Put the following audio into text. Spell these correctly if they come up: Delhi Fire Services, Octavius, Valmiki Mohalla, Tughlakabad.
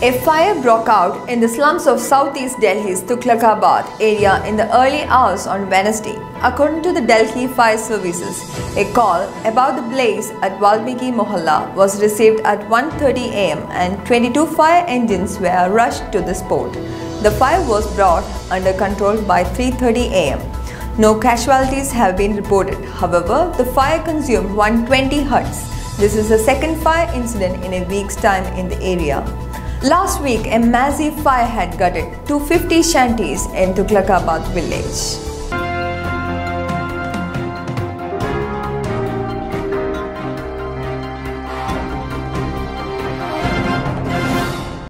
A fire broke out in the slums of southeast Delhi's Tughlakabad area in the early hours on Wednesday, according to the Delhi Fire Services. A call about the blaze at Valmiki Mohalla was received at 1:30 am and 22 fire engines were rushed to the spot. The fire was brought under control by 3:30 am. No casualties have been reported. However, the fire consumed 120 huts. This is the second fire incident in a week's time in the area. Last week, a massive fire had gutted 250 shanties in Tughlakabad village.